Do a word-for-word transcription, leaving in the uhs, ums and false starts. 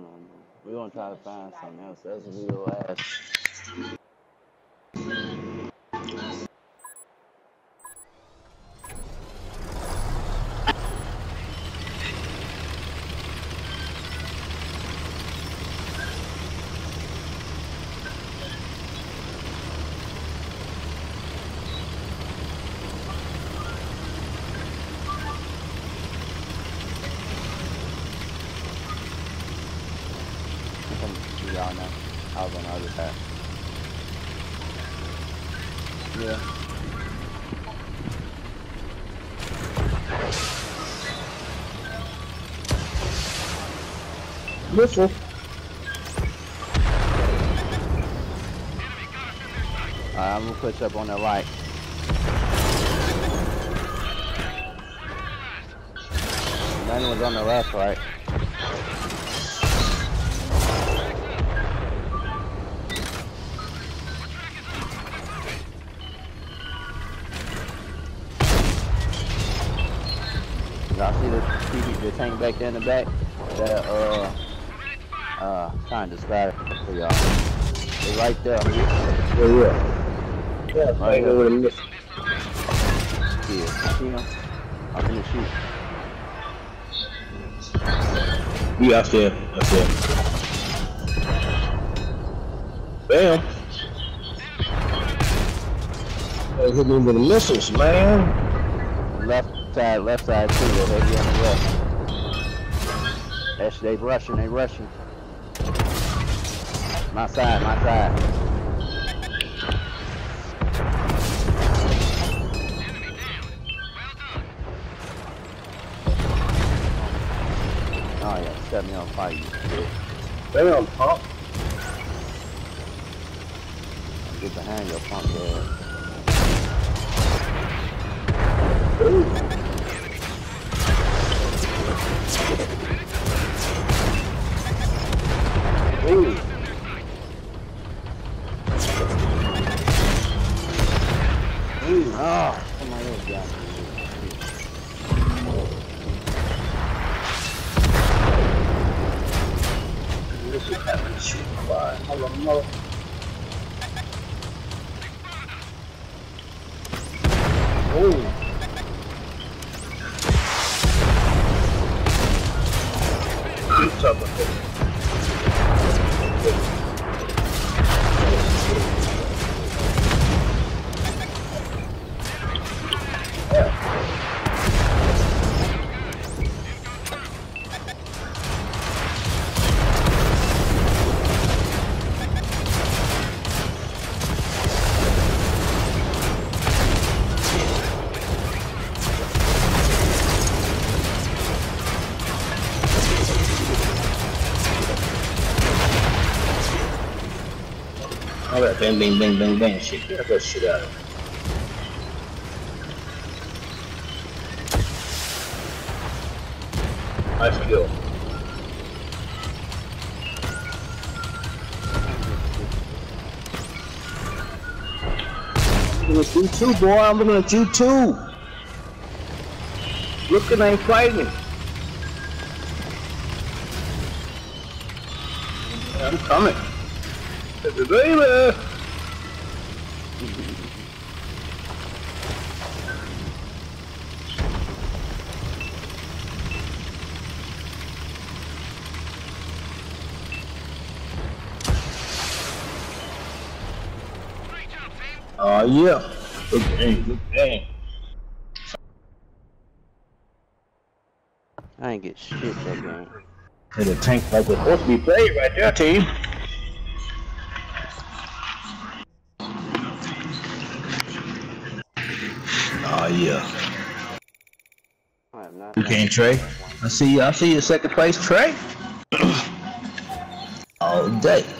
no, no. We're gonna try to find something else. That's a real ass. Y'all know. I was on the other side. Yeah. Missile. Alright, I'm gonna push up on the right. None was on the left, right? Y'all see the, see the tank back there in the back? That, uh, uh, trying to describe it for y'all. It's right there. Yeah, yeah. Yeah, right there with a missile. Yeah, see him? I'm gonna shoot. Yeah, I see him. I see him. Bam! They hit me with the missiles, man. Left. Side, left side too, they're heavy on the left. That's, they rushing, they rushing. My side, my side. Enemy down. Well done. Oh yeah, set me on fire, you shit. They on pump. Get behind your pump there. Ooh. Ooh. Ooh, ah, oh, come on, little guy. This is having a shoot by hello mother. Oh. What's up with it? All right, bang, bang, bang, bang, bang, shit. Get that shit out of him. Nice kill. I'm looking at you too, boy. I'm looking at you too. Looking, I ain't fighting. I'm coming. Baby! Oh, yeah. Good game, good game. I ain't get shit that game. Hit a tank like we're supposed to be played right there, team. Oh yeah. You can't, Trey. I see you. I see you second place, Trey. All day.